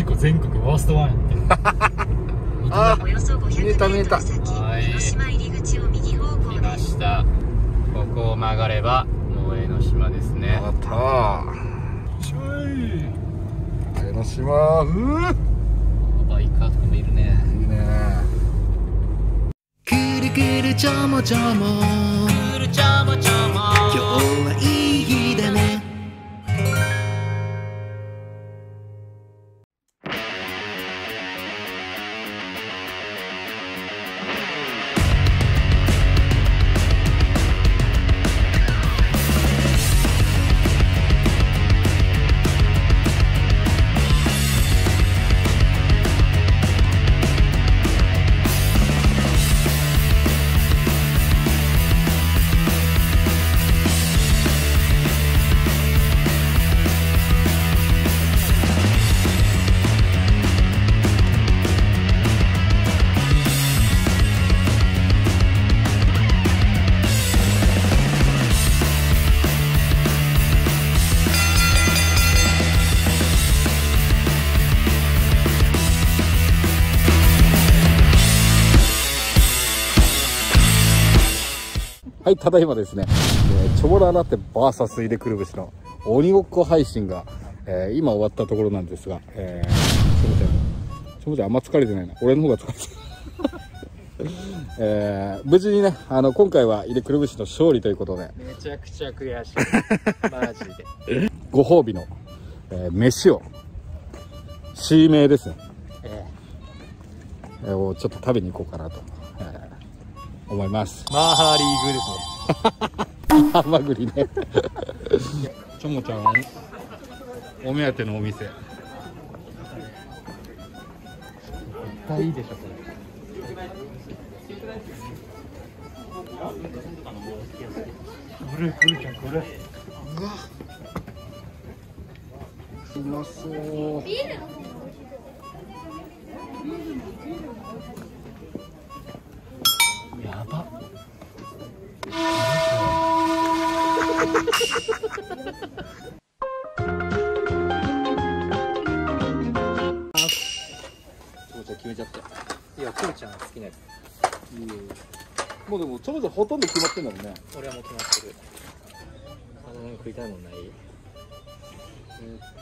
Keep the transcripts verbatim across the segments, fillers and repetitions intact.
事故全国ワーストワンやってああ、見えた見えた。来ました。ここを曲がればもう江ノ島ですね。曲がったー、江ノ島。うーバイカーとかもいるね。いいね。くるくるちょもちょもくるちょもちょも、今日はいい日だね。はい、ただいまですね、えー、チョボララテ ブイエス イデクルブシの鬼ごっこ配信が、えー、今終わったところなんですが、えー、ちょぼちゃん、ちょぼちゃんあんま疲れてないな。俺の方が疲れて、えー、無事にね、あの、今回はイデクルブシの勝利ということで。めちゃくちゃ悔しい。マジで。ご褒美の、えー、飯を、シーメイですね。えー、えー、をちょっと食べに行こうかなと。えー思います。マーハーリーグですね。ハマグリね。ちょもちゃんお目当てのお店。絶対いいでしょこれ。これこれちゃんこれ。うわ。うまそう。やば。決めちゃった。いや、チョロちゃんが好きなやつ。いいよ。もうでもチョロちゃんほとんど決まってんだもんね。俺はもう決まってる。あの、食いたいもんない。え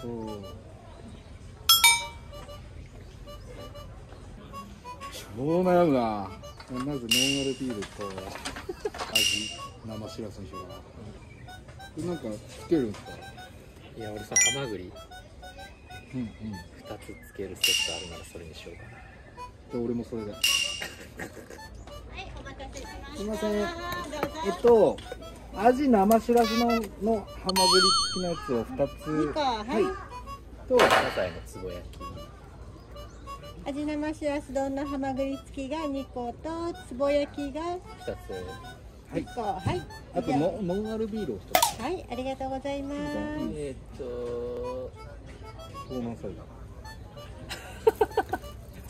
ー、っと。超悩むな。まずノンアルビールと味生しらすにしようかな。なんかつけるんですか？いや俺さ、ハマグリうんうんふたつつけるセットあるならそれにしようかな。じゃあ俺もそれで。はい、お待たせしました。すいません。えっと味生しらすののハマグリ付きのやつをふたつ。にこ、はい。とお野菜のつぼ焼き。味生しらす丼のハマグリ付きがにこと、つぼ焼きがふたつ。いっこ、はい。あとノンアルビールをひとつ。はい、ありがとうございます。えっと湘南サイダー。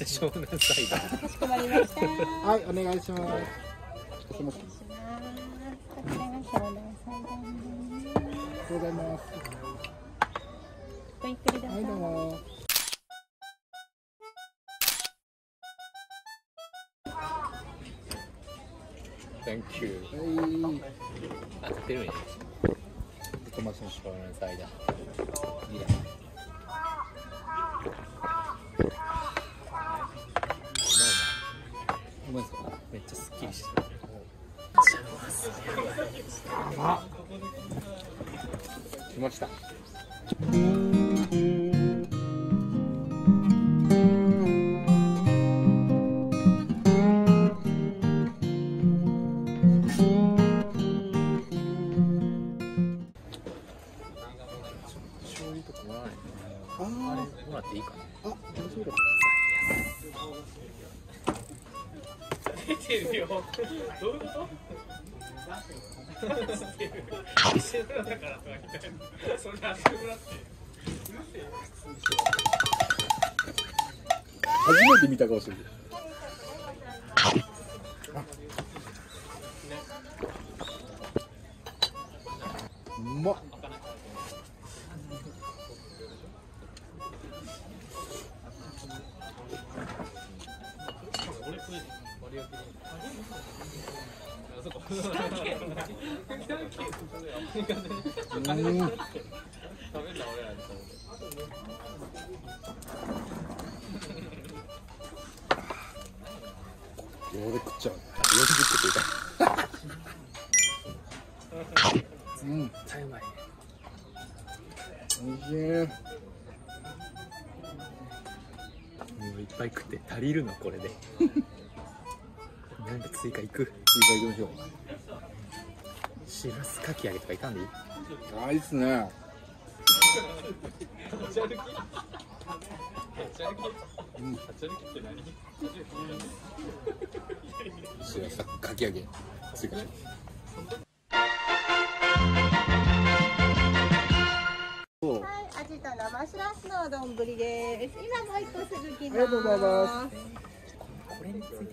湘南サイダー。かしこまりました。はい、お願いします。お願いします。こちらが湘南サイダーです。ありがとうございます。ごゆっくりどうぞ。はい、どうも。Thank you. あ、出てるんや。トマトの醤油の間。いいだ。うまいですか？めっちゃスッキリしてる。あ、来ました。どういうこと？初めて見た顔してる。うまっ。やってる俺食っちゃう。うん、絶対うまいね。おいしい。いっぱい食って足りるのこれで。なんか追加行く。追加行きましょう。しらすかき揚げとかいたんでいい？ああいいっすね。しらすかき揚げ追加します。生しらすの丼ぶりです。今もう一個すぐ来ます。ありがとうございます。これについてくる。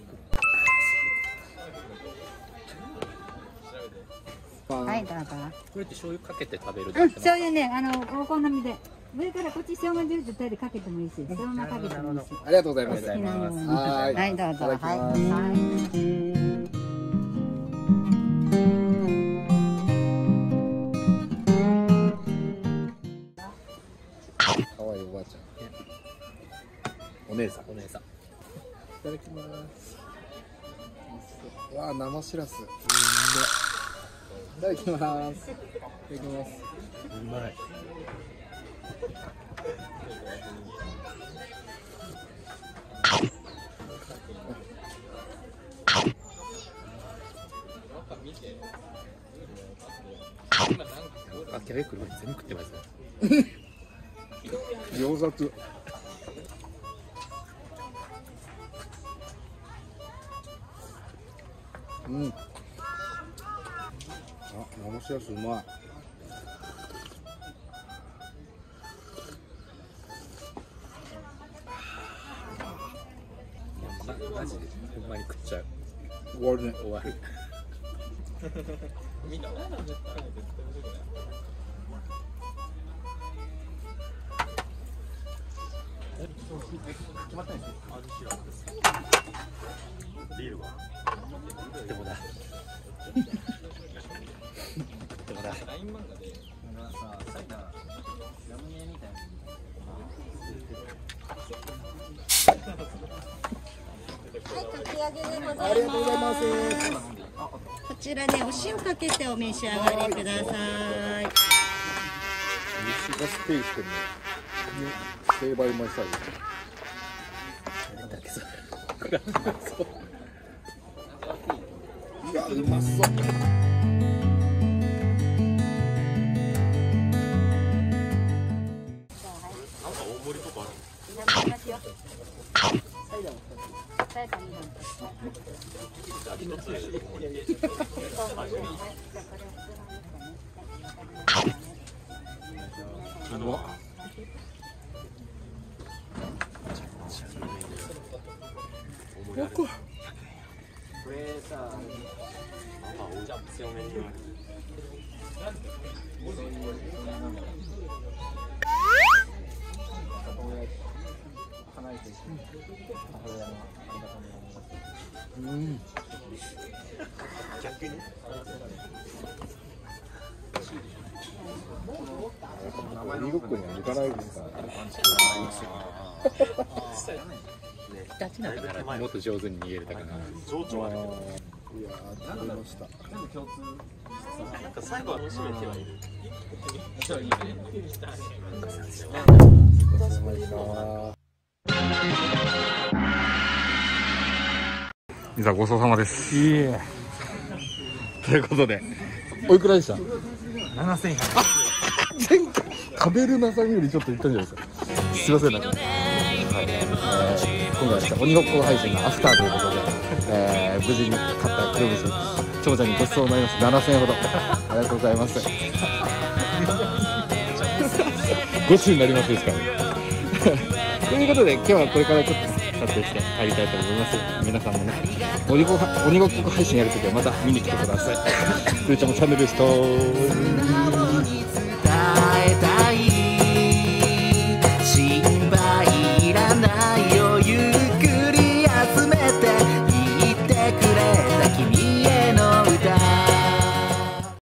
はい、だから。これって醤油かけて食べる。うん、醤油ね、あの、お好みで。上からこっち生姜汁絶対でかけてもいいし、生姜かけてもいいし。ありがとうございます。はい、どうぞ。はい。お姉さん、お姉さん。いただきます。うわあ、生しらす。いただきます。いただきます。うまい。あ、キャベツ全部食ってますね。餃子。うん。あ、生しらすうまい。マジでほんまに食っちゃう。終わるね。終わる。みんななんだ絶対絶対面白くない。決まったんですか？ビールは。でもだ。でもだ。ライン漫画で、なんかさ、サイダーラムネみたいな。はい、かき揚げでございます。ありがとうございます。こちらね、お塩かけてお召し上がりください。西がステイしてるね。ステイバイマイサイド。なんだっけそれ。うわ、うまそう。これさあ、じゃあ強めに。うん。逆に。鬼ごっこには向かないですから。だちなんだからもっと上手に逃げれたかな。上長あるけど。いやー、なんだろう。全部共通。なんか最後は楽しめてはいる。一人いいね。いざごちそうさまです。いえ。ということで、おいくらでした？七千円。前回食べるなさんよりちょっといったんじゃないですか。すいませんなんか。今度はですね、鬼ごっこ配信のアフターということで、えー、無事に勝った黒虫長者にごちそうになります。ななせんえんほどありがとうございます。ごちになりますですから、ね、ということで今日はこれからちょっと撮影して帰りたいと思います。皆さんもね、鬼ごっこ配信やるときはまた見に来てください。くーちゃんもチャンネルですと。